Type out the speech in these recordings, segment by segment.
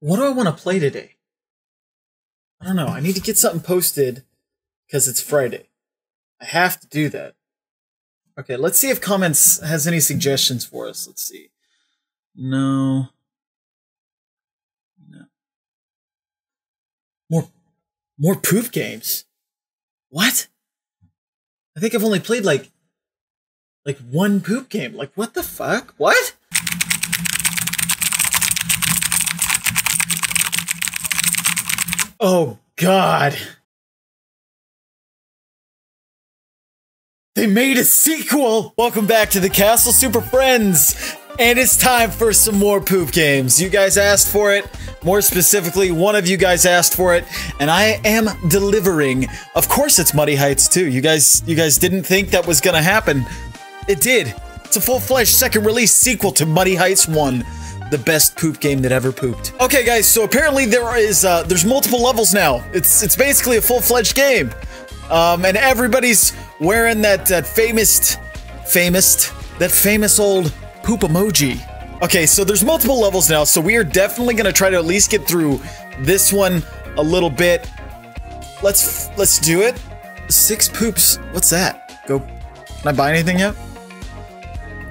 What do I want to play today? I don't know. I need to get something posted because it's Friday. I have to do that. Okay, let's see if comments has any suggestions for us. Let's see. No. No. More Proof games? What? I think I've only played like one poop game. Like, what the fuck? What? Oh, God. They made a sequel. Welcome back to the Castle Super Friends. And it's time for some more poop games. You guys asked for it. More specifically, one of you guys asked for it, and I am delivering. Of course it's Muddy Heights 2. You guys didn't think that was gonna happen. It did. It's a full-fledged second-release sequel to Muddy Heights 1, the best poop game that ever pooped. Okay, guys, so apparently there's multiple levels now. It's basically a full-fledged game. And everybody's wearing that famous old poop emoji. Okay, so there's multiple levels now, so we are definitely gonna try to at least get through this one a little bit. Let's do it. 6 poops. What's that? Go. Can I buy anything yet?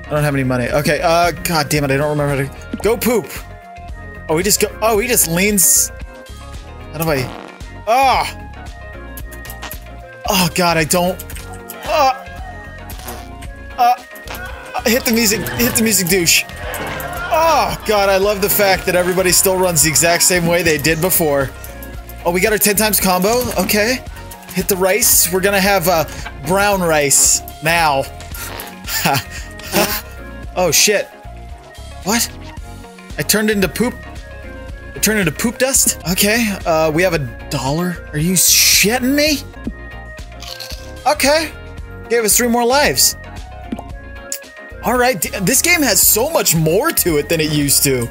I don't have any money. Okay. God damn it! I don't remember how to go poop. Oh, he just go. Oh, he just leans. How do I? Ah. Oh God, I don't. Hit the music. Hit the music, douche. Oh, God, I love the fact that everybody still runs the exact same way they did before. Oh, we got our 10 times combo. Okay. Hit the rice. We're gonna have brown rice now. Oh, shit. What? I turned into poop. I turned into poop dust? Okay. We have $1. Are you shitting me? Okay. Gave us 3 more lives. All right, this game has so much more to it than it used to.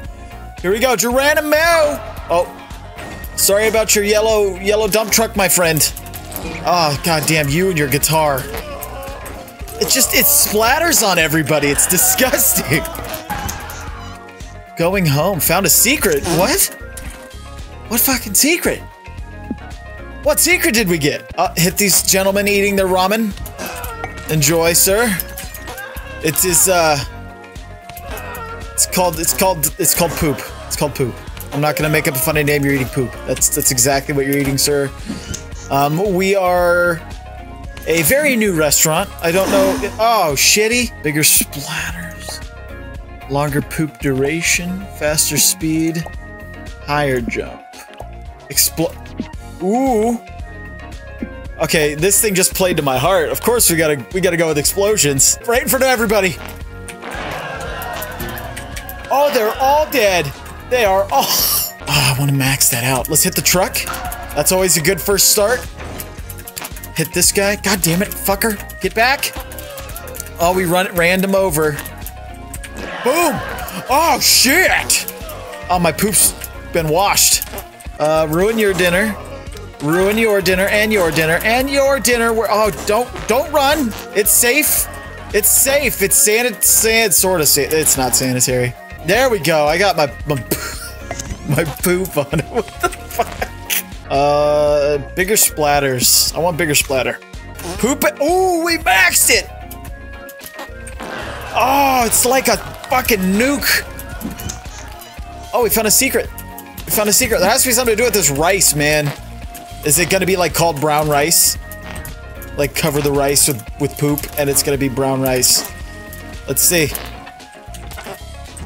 Here we go, Geronimo! Oh, sorry about your yellow dump truck, my friend. Oh, goddamn you and your guitar. It splatters on everybody. It's disgusting. Going home, found a secret. What? What fucking secret? What secret did we get? Hit these gentlemen eating their ramen. Enjoy, sir. It's called poop. It's called poop. I'm not gonna make up a funny name. You're eating poop. That's exactly what you're eating, sir. We are a very new restaurant. I don't know. Oh, shitty. Bigger splatters. Longer poop duration. Faster speed. Higher jump. Ooh. Okay, this thing just played to my heart. Of course, we gotta go with explosions. Right in front of everybody. Oh, they're all dead. They are all. Oh, I want to max that out. Let's hit the truck. That's always a good first start. Hit this guy. God damn it, fucker! Get back. Oh, we ran him over. Boom. Oh shit. Oh, my poop's been washed. Ruin your dinner. Ruin your dinner and your dinner and your dinner. Oh, don't run. It's safe. It's safe. It's sort of sanitary. It's not sanitary. There we go. I got my poop on it. What the fuck? Bigger splatters. I want bigger splatter. Poop it. Ooh, we maxed it. Oh, it's like a fucking nuke. Oh, we found a secret. We found a secret. There has to be something to do with this rice, man. Is it gonna be like called brown rice? Like cover the rice with poop and it's gonna be brown rice. Let's see.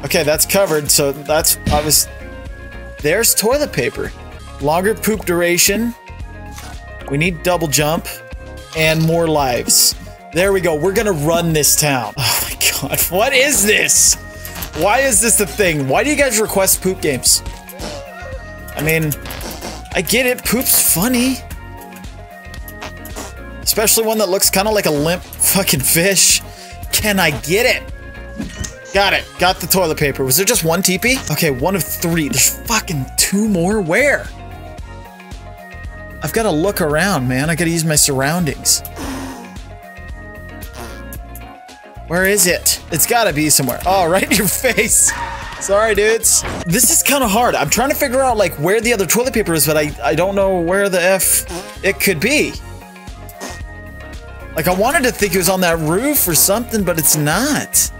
Okay, that's covered, so that's obvious. There's toilet paper. Longer poop duration. We need double jump and more lives. There we go. We're gonna run this town. Oh my God, what is this? Why is this the thing? Why do you guys request poop games? I mean, I get it, poop's funny. Especially one that looks kind of like a limp fucking fish. Can I get it? Got it. Got the toilet paper. Was there just one teepee? Okay, 1 of 3. There's fucking 2 more. Where? I've got to look around, man. I got to use my surroundings. Where is it? It's got to be somewhere. Oh, right in your face. Sorry, dudes. This is kind of hard. I'm trying to figure out, like, where the other toilet paper is, but I don't know where the F it could be. Like, I wanted to think it was on that roof or something, but it's not.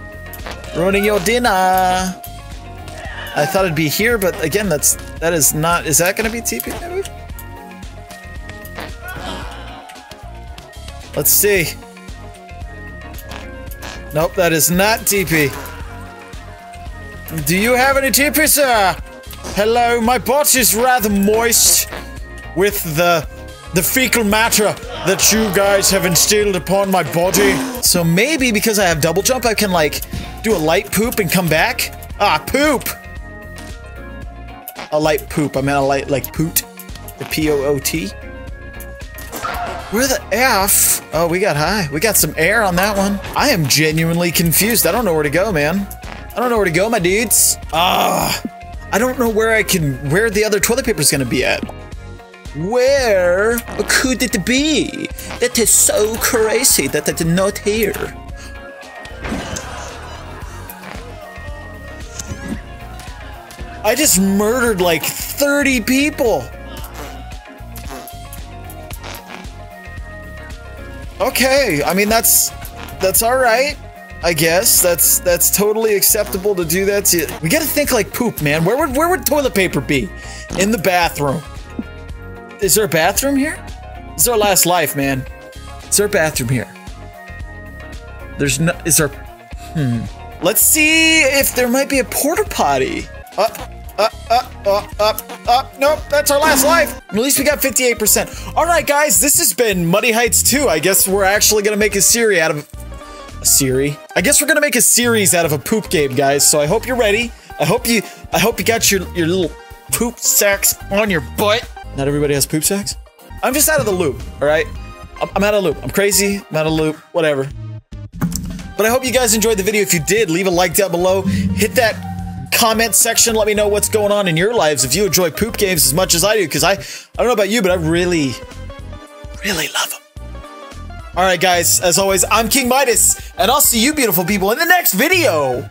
Ruining your dinner. I thought it'd be here, but again, that is not. Is that gonna be TP? Maybe? Let's see. Nope, that is not TP. Do you have any TP, sir? Hello, my bot is rather moist with the fecal matter that you guys have instilled upon my body. So maybe because I have double jump, I can, like, do a light poop and come back? Ah, poop! A light poop. I meant a light, like, poot. The P-O-O-T. Where the F? Oh, we got high. We got some air on that one. I am genuinely confused. I don't know where to go, man. I don't know where to go, my dudes. I don't know where I can... where the other toilet paper is going to be at. Where could it be? That is so crazy that it is not here. I just murdered like 30 people. Okay, I mean that's all right. I guess that's totally acceptable to do that. We gotta think like poop, man. Where would toilet paper be? In the bathroom. Is there a bathroom here? It's our last life, man. Is there a bathroom here? There's no. Is there? Let's see if there might be a porta potty. Up. Nope, that's our last life. At least we got 58%. All right, guys, this has been Muddy Heights 2. I guess we're actually gonna make a series out of a series. I guess we're gonna make a series out of a poop game, guys. So I hope you're ready. I hope you got your little poop sacks on your butt. Not everybody has poop sacks. I'm just out of the loop. All right, I'm out of the loop. I'm crazy. I'm out of the loop. Whatever. But I hope you guys enjoyed the video. If you did, leave a like down below. Hit that comment section. Let me know what's going on in your lives if you enjoy poop games as much as I do, because I don't know about you, but I really love them. All right, guys, as always, I'm King Midas, and I'll see you beautiful people in the next video.